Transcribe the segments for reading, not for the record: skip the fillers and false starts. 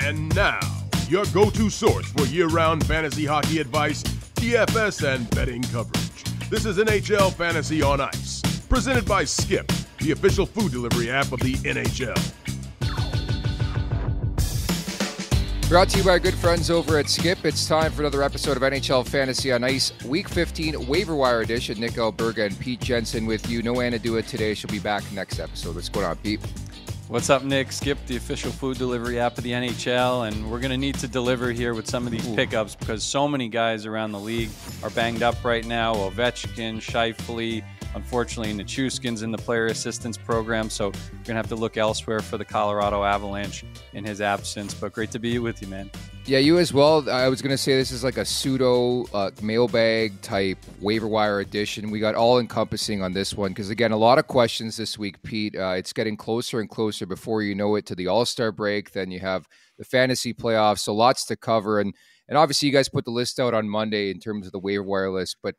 And now, your go-to source for year-round fantasy hockey advice, DFS, and betting coverage. This is NHL Fantasy on Ice, presented by Skip, the official food delivery app of the NHL. Brought to you by our good friends over at Skip. It's time for another episode of NHL Fantasy on Ice, Week 15 Waiver Wire Edition. Nick Alberga and Pete Jensen with you. No Anna Dua today. She'll be back next episode. What's going on, Pete? What's up, Nick? Skip, the official food delivery app of the NHL, and we're going to need to deliver here with some of these pickups because so many guys around the league are banged up right now. Ovechkin, Scheifele, unfortunately, Nichushkin's in the player assistance program, so we're going to have to look elsewhere for the Colorado Avalanche in his absence. But great to be with you, man. Yeah, you as well. I was going to say this is like a pseudo mailbag type waiver wire edition. We got all encompassing on this one because, again, a lot of questions this week, Pete. It's getting closer and closer before you know it to the All-Star break. Then you have the fantasy playoffs, so lots to cover. And obviously, you guys put the list out on Monday in terms of the waiver wire list, but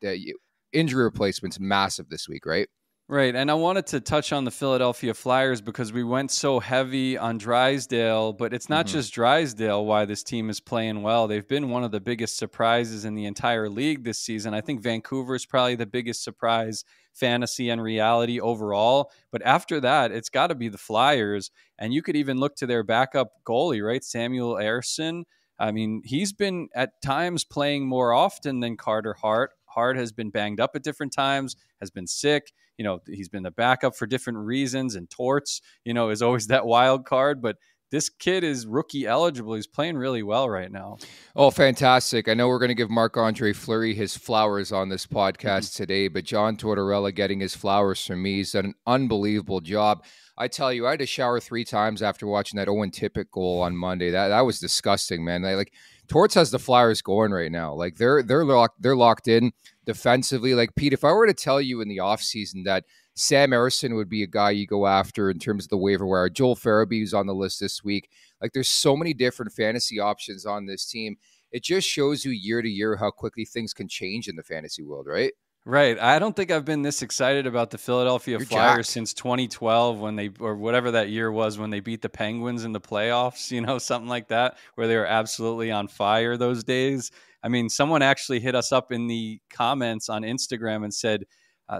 injury replacement's massive this week, right? Right, and I wanted to touch on the Philadelphia Flyers because we went so heavy on Drysdale, but it's not just Drysdale why this team is playing well. They've been one of the biggest surprises in the entire league this season. I think Vancouver is probably the biggest surprise, fantasy and reality overall. But after that, it's got to be the Flyers, and you could even look to their backup goalie, right? Samuel Ersson. I mean, he's been at times playing more often than Carter Hart. Hart has been banged up at different times, has been sick. You know, he's been the backup for different reasons, and Torts, you know, is always that wild card. But this kid is rookie eligible. He's playing really well right now. Oh, fantastic. I know we're going to give Marc-Andre Fleury his flowers on this podcast today, but John Tortorella getting his flowers from me. He's done an unbelievable job. I tell you, I had to shower 3 times after watching that Owen Tippett goal on Monday. That was disgusting, man. Like Torts has the Flyers going right now. Like they're locked in defensively. Like, Pete, if I were to tell you in the offseason that Sam Ersson would be a guy you go after in terms of the waiver wire, Joel Farabee is on the list this week. Like, there's so many different fantasy options on this team. It just shows you year to year how quickly things can change in the fantasy world, right? Right. I don't think I've been this excited about the Philadelphia Flyers since 2012 when they, or whatever that year was, when they beat the Penguins in the playoffs, you know, something like that, where they were absolutely on fire those days. I mean, someone actually hit us up in the comments on Instagram and said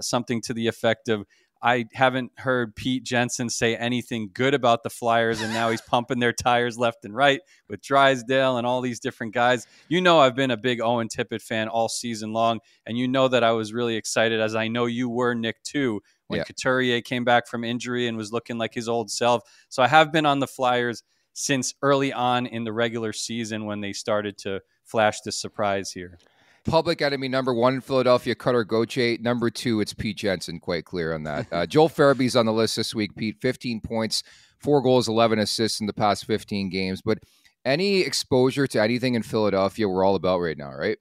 something to the effect of, I haven't heard Pete Jensen say anything good about the Flyers, and now he's pumping their tires left and right with Drysdale and all these different guys. You know, I've been a big Owen Tippett fan all season long, and you know that I was really excited, as I know you were, Nick, too, when Couturier came back from injury and was looking like his old self. So I have been on the Flyers since early on in the regular season when they started to flash this surprise here. Public enemy number one in Philadelphia, Cutter Gauthier. Number 2, it's Pete Jensen, quite clear on that. Joel Farabee's on the list this week, Pete. 15 points, 4 goals, 11 assists in the past 15 games. But any exposure to anything in Philadelphia, we're all about right now, right?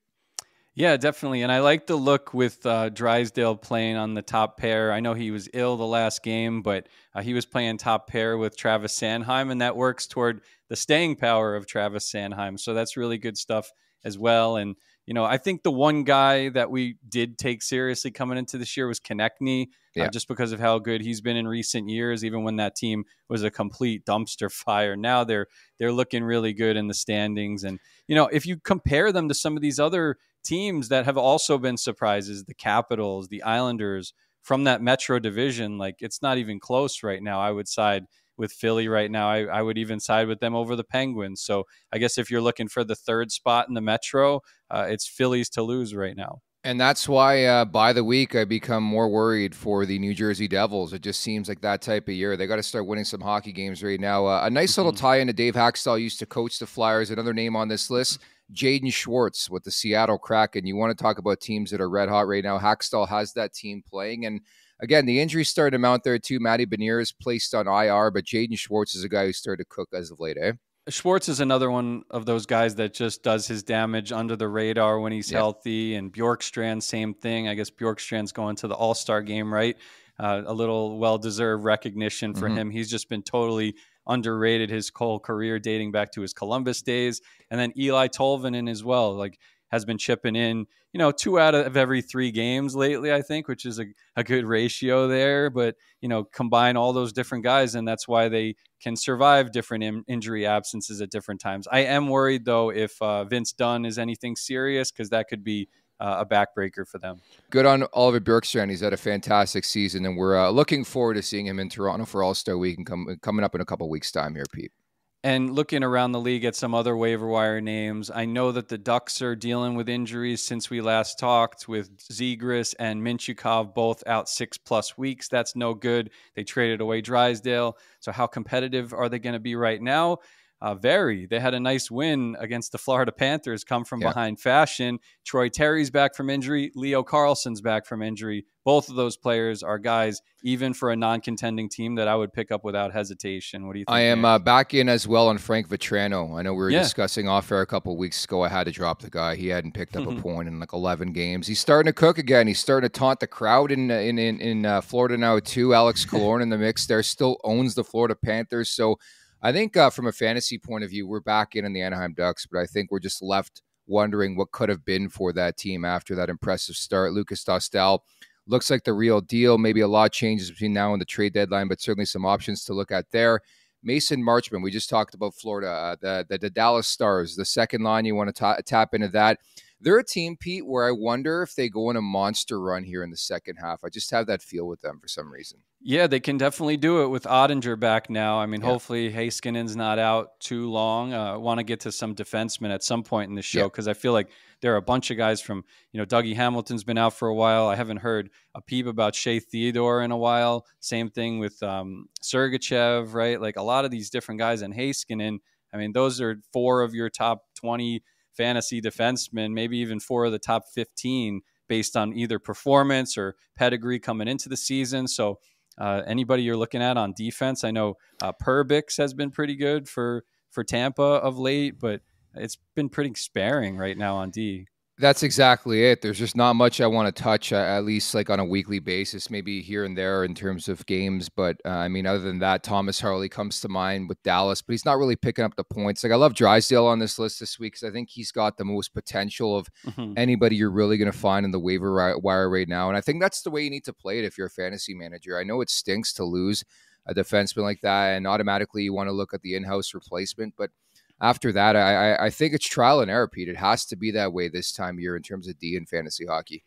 Yeah, definitely. And I like the look with Drysdale playing on the top pair. I know he was ill the last game, but he was playing top pair with Travis Sanheim, and that works toward the staying power of Travis Sanheim. So that's really good stuff as well. And you know, I think the one guy that we did take seriously coming into this year was Konechny, just because of how good he's been in recent years, even when that team was a complete dumpster fire. Now they're looking really good in the standings. And, you know, if you compare them to some of these other teams that have also been surprises, the Capitals, the Islanders, from that Metro division, like, it's not even close right now. I would side with Philly right now. I would even side with them over the Penguins. So I guess if you're looking for the 3rd spot in the Metro, it's Phillies to lose right now. And that's why by the week, I become more worried for the New Jersey Devils. It just seems like that type of year. They got to start winning some hockey games right now. A nice little tie-in to Dave Hakstol, used to coach the Flyers. Another name on this list, Jaden Schwartz with the Seattle Kraken. You want to talk about teams that are red hot right now. Hakstol has that team playing, and again, the injuries started to mount there too. Matty Bennett is placed on IR, but Jaden Schwartz is a guy who started to cook as of late, eh? Schwartz is another one of those guys that just does his damage under the radar when he's healthy. And Bjorkstrand, same thing. I guess Bjorkstrand's going to the All-Star game, right? A little well-deserved recognition for him. He's just been totally underrated his whole career, dating back to his Columbus days. And then Eeli Tolvanen as well. Like, has been chipping in, you know, 2 out of every 3 games lately, I think, which is a good ratio there. But, you know, combine all those different guys, and that's why they can survive different injury absences at different times. I am worried, though, if Vince Dunn is anything serious, because that could be a backbreaker for them. Good on Oliver Bjorkstrand. He's had a fantastic season, and we're looking forward to seeing him in Toronto for All-Star Week and coming up in a couple weeks' time here, Pete. And looking around the league at some other waiver wire names, I know that the Ducks are dealing with injuries since we last talked, with Zegras and Minchukov both out 6+ weeks. That's no good. They traded away Drysdale. So how competitive are they going to be right now? Very. They had a nice win against the Florida Panthers, come from behind fashion. Troy Terry's back from injury. Leo Carlson's back from injury. Both of those players are guys, even for a non-contending team, that I would pick up without hesitation. What do you think? I am back in as well on Frank Vetrano. I know we were discussing off air a couple of weeks ago. I had to drop the guy. He hadn't picked up a point in like 11 games. He's starting to cook again. He's starting to taunt the crowd in Florida now too. Alex Killorn in the mix there, still owns the Florida Panthers. So I think from a fantasy point of view, we're back in on the Anaheim Ducks, but I think we're just left wondering what could have been for that team after that impressive start. Lucas Dostal looks like the real deal. Maybe a lot changes between now and the trade deadline, but certainly some options to look at there. Mason Marchman, we just talked about Florida, the Dallas Stars, the second line. You want to tap into that. They're a team, Pete, where I wonder if they go on a monster run here in the second half. I just have that feel with them for some reason. Yeah, they can definitely do it with Ottinger back now. I mean, hopefully Haskinen's not out too long. I want to get to some defensemen at some point in the show, because I feel like there are a bunch of guys from, you know, Dougie Hamilton's been out for a while. I haven't heard a peep about Shea Theodore in a while. Same thing with Sergachev, right? Like a lot of these different guys, and Haskinen. I mean, those are 4 of your top 20 fantasy defensemen, maybe even 4 of the top 15 based on either performance or pedigree coming into the season. So anybody you're looking at on defense, I know Perbix has been pretty good for Tampa of late, but it's been pretty sparing right now on D. That's exactly it. There's just not much I want to touch, at least like on a weekly basis, maybe here and there in terms of games. But I mean, other than that, Thomas Harley comes to mind with Dallas, but he's not really picking up the points. Like I love Drysdale on this list this week because I think he's got the most potential of anybody you're really going to find in the waiver wire right now. And I think that's the way you need to play it if you're a fantasy manager. I know it stinks to lose a defenseman like that, and automatically you want to look at the in-house replacement, but after that, I think it's trial and error, Pete. It has to be that way this time of year in terms of D and fantasy hockey.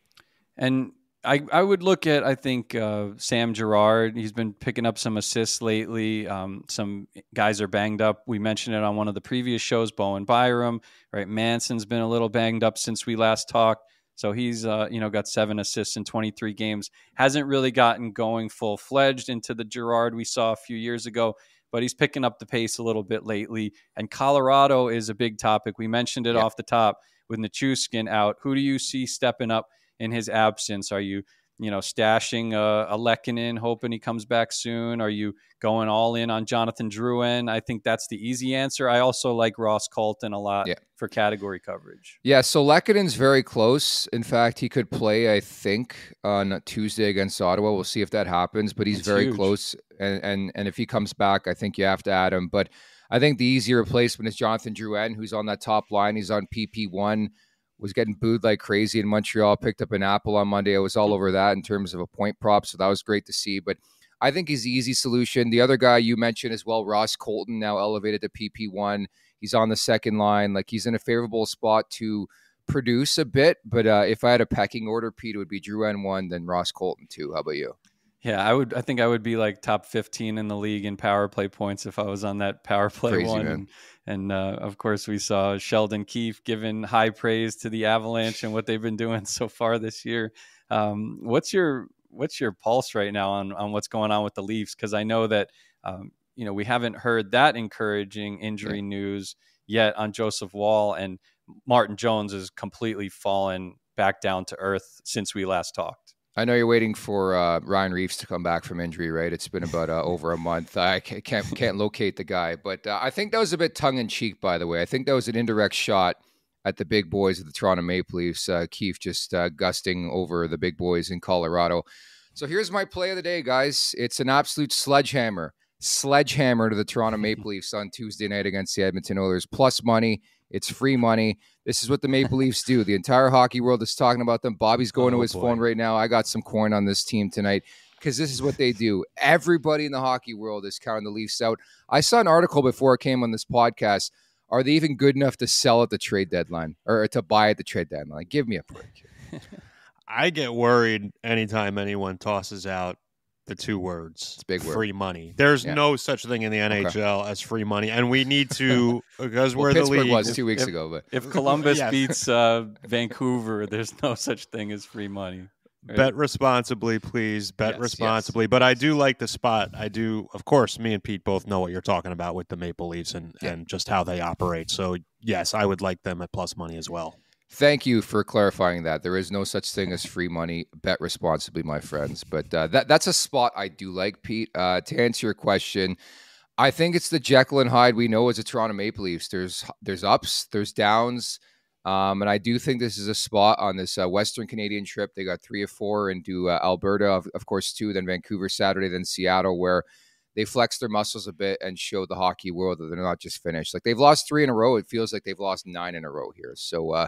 And I would look at, I think, Sam Girard. He's been picking up some assists lately. Some guys are banged up. We mentioned it on one of the previous shows, Bowen Byram, right? Manson's been a little banged up since we last talked. So he's got 7 assists in 23 games. Hasn't really gotten going full-fledged into the Girard we saw a few years ago, but he's picking up the pace a little bit lately. And Colorado is a big topic. We mentioned it off the top with Nichushkin out. Who do you see stepping up in his absence? Are you, stashing a Lehkonen, hoping he comes back soon? Are you going all in on Jonathan Drouin? I think that's the easy answer. I also like Ross Colton a lot for category coverage. Yeah, so Lehkonen's very close. In fact, he could play, I think, on Tuesday against Ottawa. We'll see if that happens, but he's very close. And if he comes back, I think you have to add him. But I think the easy replacement is Jonathan Drouin, who's on that top line. He's on PP1. Was getting booed like crazy in Montreal, picked up an apple on Monday. I was all over that in terms of a point prop, so that was great to see. But I think he's the easy solution. The other guy you mentioned as well, Ross Colton, now elevated to PP1. He's on the second line. Like, he's in a favorable spot to produce a bit. But if I had a pecking order, Pete, it would be Drouin 1, then Ross Colton 2. How about you? Yeah, I think I would be like top 15 in the league in power play points if I was on that power play one. Man. And of course, we saw Sheldon Keefe giving high praise to the Avalanche and what they've been doing so far this year. What's your pulse right now on what's going on with the Leafs? Because I know that we haven't heard that encouraging injury news yet on Joseph Woll, and Martin Jones has completely fallen back down to earth since we last talked. I know you're waiting for Ryan Reeves to come back from injury, right? It's been about over a month. I can't locate the guy, but I think that was a bit tongue-in-cheek, by the way. I think that was an indirect shot at the big boys of the Toronto Maple Leafs. Keefe just gusting over the big boys in Colorado. So here's my play of the day, guys. It's an absolute sledgehammer to the Toronto Maple Leafs on Tuesday night against the Edmonton Oilers. Plus money. It's free money. This is what the Maple Leafs do. The entire hockey world is talking about them. Bobby's going to his phone right now. I got some corn on this team tonight because this is what they do. Everybody in the hockey world is counting the Leafs out. I saw an article before I came on this podcast. Are they even good enough to sell at the trade deadline or to buy at the trade deadline? Like, give me a break. I get worried anytime anyone tosses out the two words, it's big word. Free money. There's no such thing in the NHL as free money. And we need to, because we're Pittsburgh the league. Was 2 weeks ago. But if Columbus beats Vancouver, there's no such thing as free money. Right? Bet responsibly, please. Bet responsibly. Yes. But I do like the spot. I do. Of course, me and Pete both know what you're talking about with the Maple Leafs and just how they operate. So, yes, I would like them at plus money as well. Thank you for clarifying that. There is no such thing as free money. Bet responsibly, my friends. But that's a spot I do like, Pete. To answer your question, I think it's the Jekyll and Hyde we know as a Toronto Maple Leafs. There's ups, there's downs, and I do think this is a spot on this Western Canadian trip. They got 3 or 4 into Alberta, of course, 2, then Vancouver Saturday, then Seattle, where they flex their muscles a bit and show the hockey world that they're not just finished. Like, they've lost 3 in a row. It feels like they've lost 9 in a row here. So,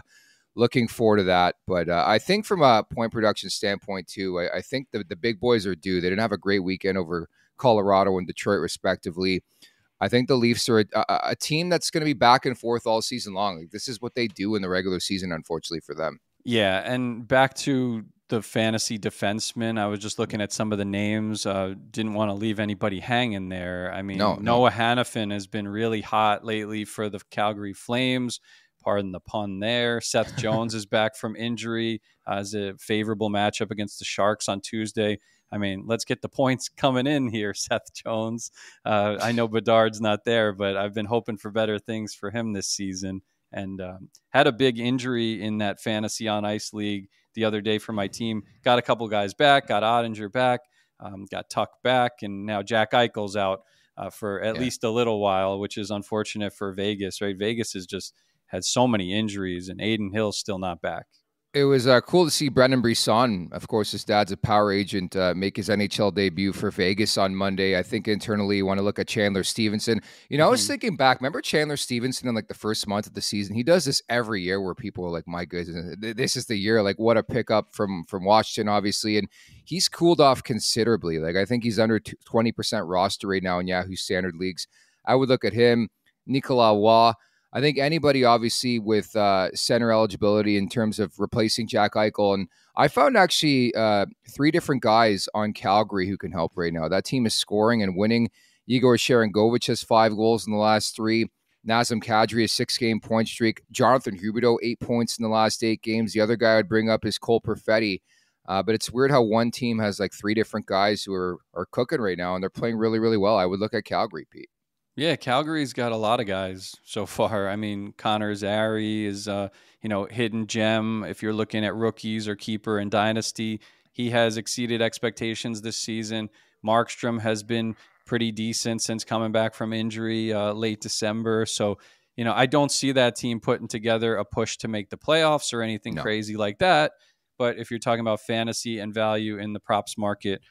looking forward to that. But I think from a point production standpoint, too, I think the big boys are due. They didn't have a great weekend over Colorado and Detroit, respectively. I think the Leafs are a team that's going to be back and forth all season long. Like, this is what they do in the regular season, unfortunately, for them. Yeah, and back to the fantasy defensemen, I was just looking at some of the names. Didn't want to leave anybody hanging there. I mean, Noah Hanifin has been really hot lately for the Calgary Flames. Pardon the pun there. Seth Jones is back from injury as a favorable matchup against the Sharks on Tuesday. I mean, let's get the points coming in here, Seth Jones. I know Bedard's not there, but I've been hoping for better things for him this season. And had a big injury in that fantasy on ice league the other day for my team. Got a couple guys back, got Ottinger back, got Tuck back, and now Jack Eichel's out for at least a little while, which is unfortunate for Vegas, right? Vegas is just... had so many injuries, and Aiden Hill's still not back. It was cool to see Brendan Brisson, of course, his dad's a power agent, make his NHL debut for Vegas on Monday. I think internally you want to look at Chandler Stevenson. You know, I was thinking back, remember Chandler Stevenson in like the first month of the season? He does this every year where people are like, my goodness, this is the year. Like, what a pickup from Washington, obviously. And he's cooled off considerably. Like, I think he's under 20% roster right now in Yahoo Standard Leagues. I would look at him, Nicolas Waugh. I think anybody, obviously, with center eligibility in terms of replacing Jack Eichel. And I found actually 3 different guys on Calgary who can help right now. That team is scoring and winning. Igor Sharangovich has 5 goals in the last 3. Nazem Kadri, a 6-game point streak. Jonathan Huberdeau, 8 points in the last 8 games. The other guy I'd bring up is Cole Perfetti. But it's weird how one team has like 3 different guys who are cooking right now, and they're playing really, really well. I would look at Calgary, Pete. Yeah, Calgary's got a lot of guys so far. I mean, Connor Zary is, hidden gem. If you're looking at rookies or keeper and dynasty, he has exceeded expectations this season. Markstrom has been pretty decent since coming back from injury late December. So, you know, I don't see that team putting together a push to make the playoffs or anything crazy like that. But if you're talking about fantasy and value in the props market,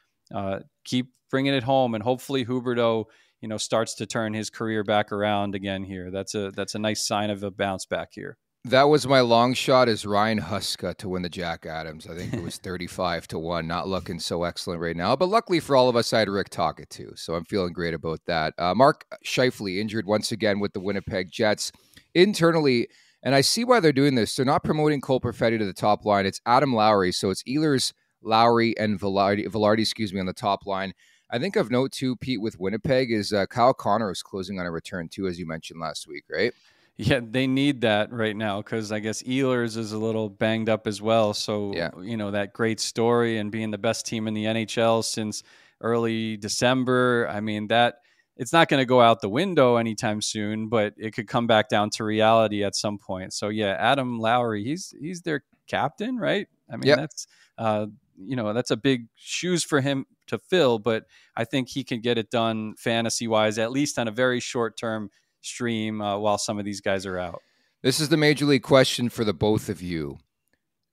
keep bringing it home. And hopefully Huberdeau, you know, starts to turn his career back around again here. That's a nice sign of a bounce back here. That was my long shot is Ryan Huska to win the Jack Adams. I think it was 35-1, not looking so excellent right now. But luckily for all of us, I had Rick Tocchet too. So I'm feeling great about that. Mark Scheifele injured once again with the Winnipeg Jets internally. And I see why they're doing this. They're not promoting Cole Perfetti to the top line. It's Adam Lowry. So it's Ehlers, Lowry, and Velarde, on the top line. I think of note, too, Pete, with Winnipeg is Kyle Connor is closing on a return, too, as you mentioned last week, right? Yeah, they need that right now because I guess Ehlers is a little banged up as well. So, you know, that great story and being the best team in the NHL since early December. I mean, that it's not going to go out the window anytime soon, but it could come back down to reality at some point. So, yeah, Adam Lowry, he's their captain, right? I mean, that's that's a big shoes for him to fill, but I think he can get it done fantasy wise, at least on a very short term stream while some of these guys are out. This is the major league question for the both of you.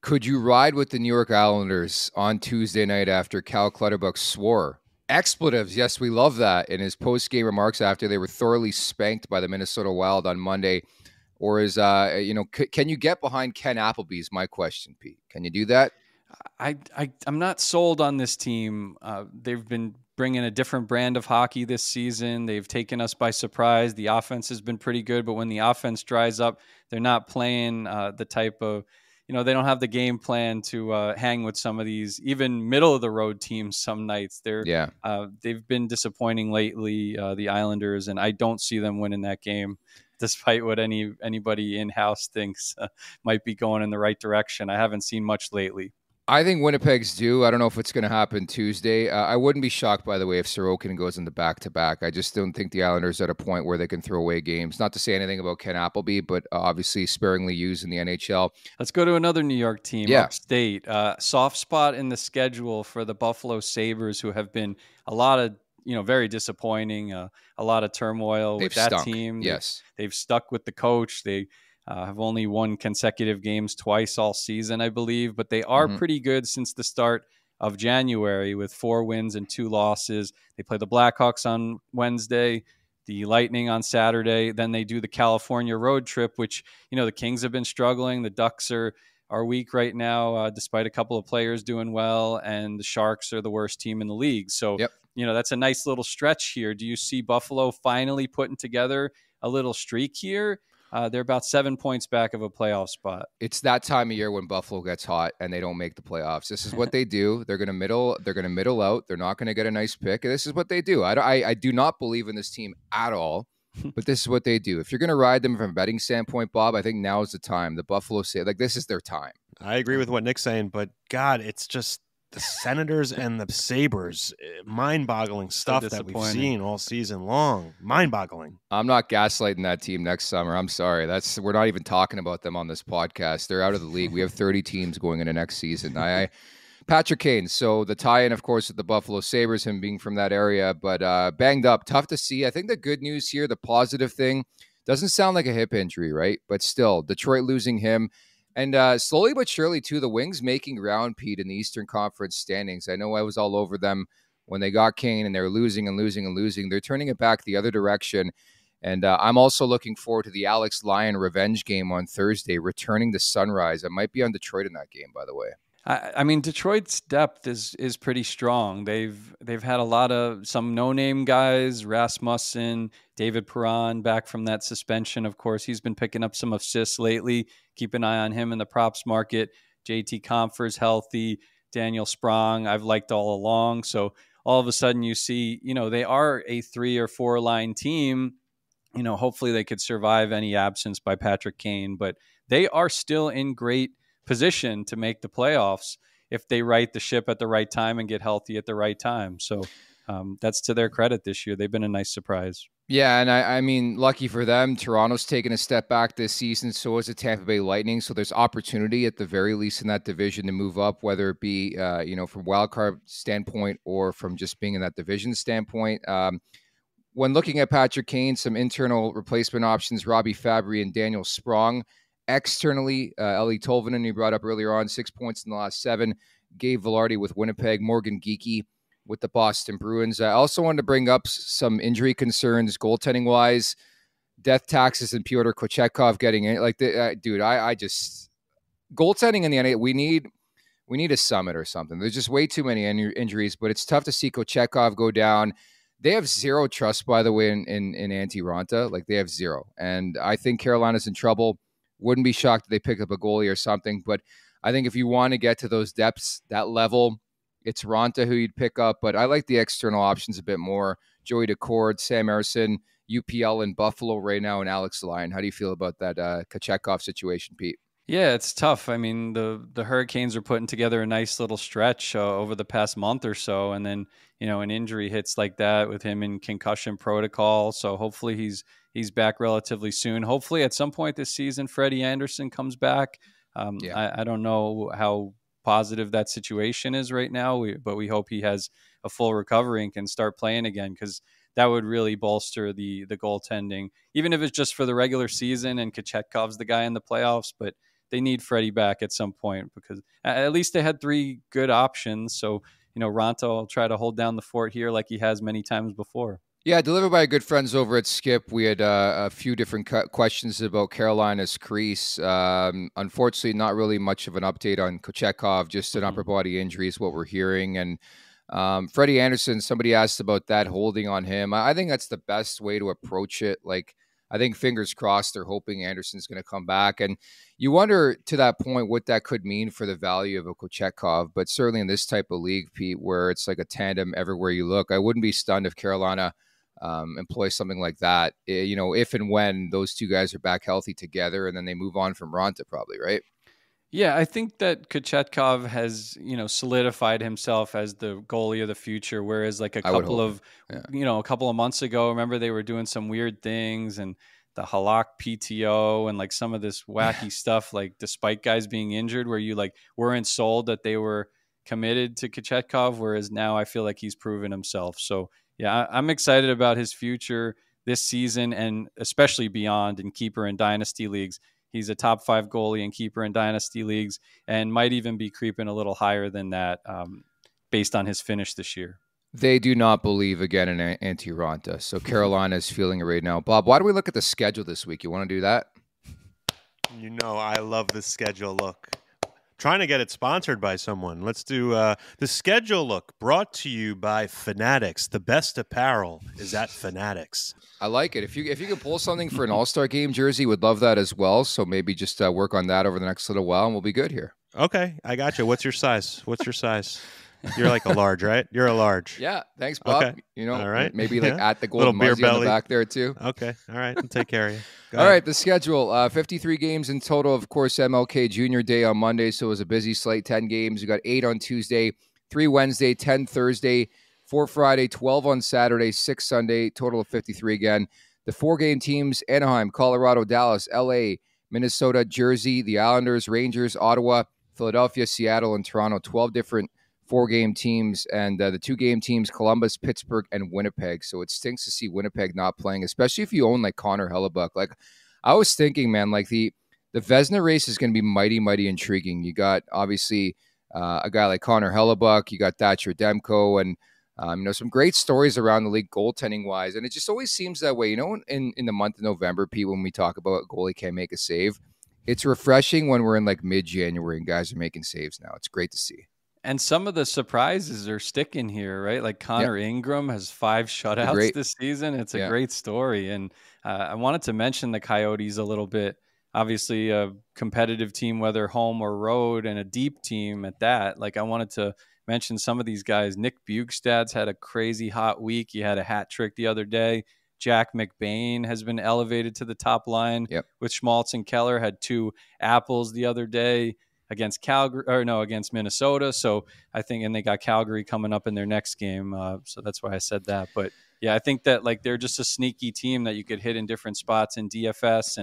Could you ride with the New York Islanders on Tuesday night after Cal Clutterbuck swore expletives? Yes, we love that in his post game remarks after they were thoroughly spanked by the Minnesota Wild on Monday. Or is, can you get behind Ken Appleby is my question, Pete. Can you do that? I'm not sold on this team. They've been bringing a different brand of hockey this season. They've taken us by surprise. The offense has been pretty good, but when the offense dries up, they're not playing the type of, they don't have the game plan to hang with some of these, even middle of the road teams. Some nights they've been disappointing lately, the Islanders, and I don't see them winning that game, despite what anybody in-house thinks might be going in the right direction. I haven't seen much lately. I think Winnipeg's due. I don't know if it's going to happen Tuesday. I wouldn't be shocked, by the way, if Sorokin goes in the back-to-back. I just don't think the Islanders are at a point where they can throw away games. Not to say anything about Ken Appleby, but obviously sparingly used in the NHL. Let's go to another New York team, upstate. Soft spot in the schedule for the Buffalo Sabres, who have been a lot of very disappointing, a lot of turmoil with that team. Yes. They've stuck with the coach. They have only won consecutive games twice all season, I believe, but they are pretty good since the start of January with 4 wins and 2 losses. They play the Blackhawks on Wednesday, the Lightning on Saturday. Then they do the California road trip, which, the Kings have been struggling. The Ducks are weak right now, despite a couple of players doing well, and the Sharks are the worst team in the league. So, that's a nice little stretch here. Do you see Buffalo finally putting together a little streak here? They're about 7 points back of a playoff spot. It's that time of year when Buffalo gets hot and they don't make the playoffs. This is what they do. They're going to middle out. They're not going to get a nice pick. This is what they do. I do not believe in this team at all. But this is what they do. If you're going to ride them from a betting standpoint, Bob, I think now is the time. The Buffalo say, this is their time. I agree with what Nick's saying, but God, it's just the Senators and the Sabres, mind-boggling stuff that we've seen all season long. Mind-boggling. I'm not gaslighting that team next summer. I'm sorry. We're not even talking about them on this podcast. They're out of the league. We have 30 teams going into next season. Patrick Kane, so the tie-in, of course, with the Buffalo Sabres, him being from that area, but banged up, tough to see. I think the good news here, the positive thing, doesn't sound like a hip injury, right? But still, Detroit losing him. And slowly but surely, too, the Wings making round, Pete, in the Eastern Conference standings. I know I was all over them when they got Kane, and they're losing and losing and losing. They're turning it back the other direction. And I'm also looking forward to the Alex Lyon revenge game on Thursday, returning to Sunrise. I might be on Detroit in that game, by the way. I mean, Detroit's depth is pretty strong. They've had a lot of some no-name guys, Rasmussen, David Perron, back from that suspension. Of course, he's been picking up some assists lately. Keep an eye on him in the props market. JT Compher's healthy. Daniel Sprong, I've liked all along. So all of a sudden you see, they are a 3 or 4 line team. Hopefully they could survive any absence by Patrick Kane, but they are still in great position to make the playoffs if they right the ship at the right time and get healthy at the right time. So that's to their credit this year. They've been a nice surprise. Yeah, and I mean, lucky for them, Toronto's taken a step back this season. So is the Tampa Bay Lightning. So there's opportunity at the very least in that division to move up, whether it be, from wildcard standpoint or from just being in that division standpoint. When looking at Patrick Kane, some internal replacement options, Robbie Fabry and Daniel Sprong. Externally, Eeli Tolvanen, you brought up earlier on, 6 points in the last 7. Gabe Vilardi with Winnipeg, Morgan Geekie with the Boston Bruins. I also wanted to bring up some injury concerns, goaltending-wise, death taxes, and Pyotr Kochetkov getting in. Goaltending in the NHL, we need a summit or something. There's just way too many injuries, but it's tough to see Kochetkov go down. They have zero trust, by the way, in Antti Raanta. They have zero. And I think Carolina's in trouble. Wouldn't be shocked if they pick up a goalie or something. But I think if you want to get to those depths, that level, it's Raanta who you'd pick up. But I like the external options a bit more. Joey Decord, Sam Ersson, UPL in Buffalo right now, and Alex Lyon. How do you feel about that Kochetkov situation, Pete? Yeah, it's tough. I mean, the Hurricanes are putting together a nice little stretch over the past month or so. And then, an injury hits like that with him in concussion protocol. So hopefully he's back relatively soon. Hopefully at some point this season, Freddie Anderson comes back. I don't know how positive that situation is right now, but we hope he has a full recovery and can start playing again, because that would really bolster the goaltending, even if it's just for the regular season and Kachetkov's the guy in the playoffs. But they need Freddie back at some point, because at least they had 3 good options. So, Raanta will try to hold down the fort here like he has many times before. Yeah, delivered by our good friends over at Skip. We had a few different questions about Carolina's crease. Unfortunately, not really much of an update on Kochetkov, just an upper body injury is what we're hearing. And Freddie Anderson, somebody asked about that holding on him. I think that's the best way to approach it. Like, I think fingers crossed they're hoping Anderson's going to come back. And you wonder to that point what that could mean for the value of a Kochetkov. But certainly in this type of league, Pete, where it's like a tandem everywhere you look, I wouldn't be stunned if Carolina employs something like that, you know, if and when those two guys are back healthy together and then they move on from Ronta probably, right? Yeah, I think that Kochetkov has, you know, solidified himself as the goalie of the future, whereas like a couple of months ago, remember they were doing some weird things and the Halak PTO and like some of this wacky stuff, like despite guys being injured where you like weren't sold that they were committed to Kochetkov, whereas now I feel like he's proven himself. So yeah, I'm excited about his future this season and especially beyond in keeper and dynasty leagues. He's a top five goalie and keeper in dynasty leagues and might even be creeping a little higher than that based on his finish this year. They do not believe again in Antti Raanta. So Carolina is feeling it right now. Bob, why do we look at the schedule this week? You want to do that? You know, I love the schedule look. Trying to get it sponsored by someone. Let's do the schedule look brought to you by Fanatics. The best apparel is at Fanatics. I like it. If you can pull something for an All-Star game jersey, would love that as well. So maybe just work on that over the next little while and we'll be good here. Okay, I got you. What's your size? What's your size? You're like a large, right? You're a large. Yeah, thanks, Bob. Okay. You know, all right. Maybe like at the Golden Muzzy on the back there too. Okay, all right. I'll take care of you. All right, the schedule. 53 games in total. Of course, MLK Junior Day on Monday, so it was a busy slate. 10 games. We got 8 on Tuesday, 3 Wednesday, 10 Thursday, 4 Friday, 12 on Saturday, 6 Sunday. Total of 53 again. The 4-game teams: Anaheim, Colorado, Dallas, LA, Minnesota, Jersey, the Islanders, Rangers, Ottawa, Philadelphia, Seattle, and Toronto. 12 different 4-game teams, and the 2-game teams, Columbus, Pittsburgh, and Winnipeg. So it stinks to see Winnipeg not playing, especially if you own like Connor Hellebuyck. Like I was thinking, man, like the Vezina race is going to be mighty, mighty intriguing. You got obviously a guy like Connor Hellebuyck, you got Thatcher Demko, and you know, some great stories around the league goaltending wise. And it just always seems that way, you know, in the month of November, Pete, when we talk about goalie can't make a save, it's refreshing when we're in like mid-January and guys are making saves now. It's great to see. And some of the surprises are sticking here, right? Like Connor Ingram has 5 shutouts this season. It's a great story. And I wanted to mention the Coyotes a little bit. Obviously, a competitive team, whether home or road, and a deep team at that. Like I wanted to mention some of these guys. Nick Bjugstad's had a crazy hot week. He had a hat trick the other day. Jack McBain has been elevated to the top line with Schmaltz, and Keller had 2 apples the other day against Calgary, or no, against Minnesota. So I think, and they got Calgary coming up in their next game. So that's why I said that. But yeah, I think that like they're just a sneaky team that you could hit in different spots in DFS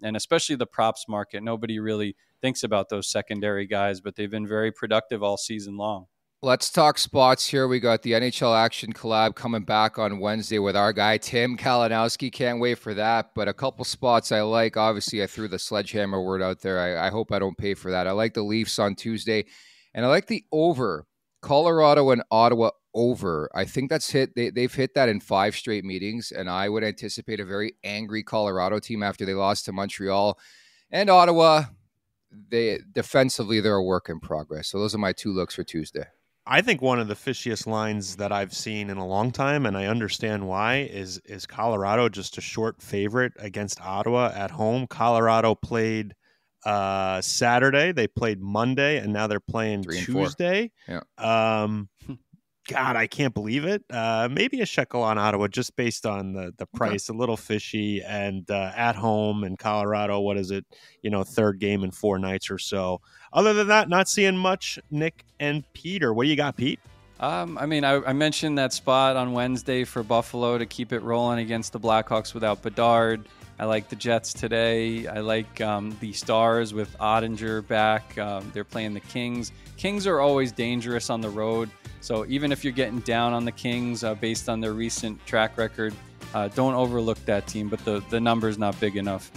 and especially the props market. Nobody really thinks about those secondary guys, but they've been very productive all season long. Let's talk spots here. We got the NHL Action Collab coming back on Wednesday with our guy, Tim Kalinowski. Can't wait for that. But a couple spots I like. Obviously, I threw the sledgehammer word out there. I hope I don't pay for that. I like the Leafs on Tuesday. And I like the over. Colorado and Ottawa over. I think that's hit. They've hit that in 5 straight meetings. And I would anticipate a very angry Colorado team after they lost to Montreal. And Ottawa, defensively, they're a work in progress. So those are my 2 looks for Tuesday. I think one of the fishiest lines that I've seen in a long time, and I understand why, is Colorado just a short favorite against Ottawa at home. Colorado played Saturday, they played Monday, and now they're playing Tuesday. Yeah. God, I can't believe it. Maybe a shekel on Ottawa just based on the price, a little fishy, and at home in Colorado, what is it? You know, 3rd game in 4 nights or so. Other than that, not seeing much. Nick and Peter, what do you got, Pete? I mean, I mentioned that spot on Wednesday for Buffalo to keep it rolling against the Blackhawks without Bedard. I like the Jets today. I like the Stars with Ottinger back. They're playing the Kings. Kings are always dangerous on the road. So even if you're getting down on the Kings based on their recent track record, don't overlook that team. But the number's not big enough.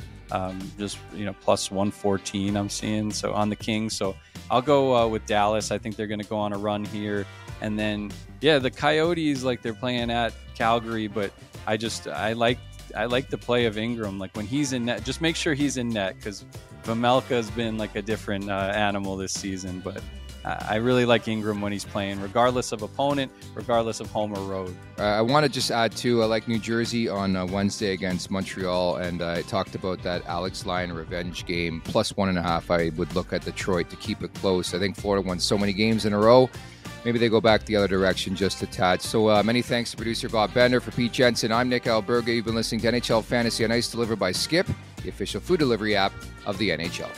Just, you know, plus 114 I'm seeing. So on the Kings. So I'll go with Dallas. I think they're going to go on a run here. And then, yeah, the Coyotes, like they're playing at Calgary, but I like the play of Ingram. Like when he's in net, just make sure he's in net, because Vejmelka has been like a different animal this season. But I really like Ingram when he's playing, regardless of opponent, regardless of home or road. I want to just add, too, I like New Jersey on Wednesday against Montreal, and I talked about that Alex Lyon revenge game. +1.5, I would look at Detroit to keep it close. I think Florida won so many games in a row. Maybe they go back the other direction just a tad. So many thanks to producer Bob Bender. For Pete Jensen, I'm Nick Alberga. You've been listening to NHL Fantasy on Ice, delivered by Skip, the official food delivery app of the NHL.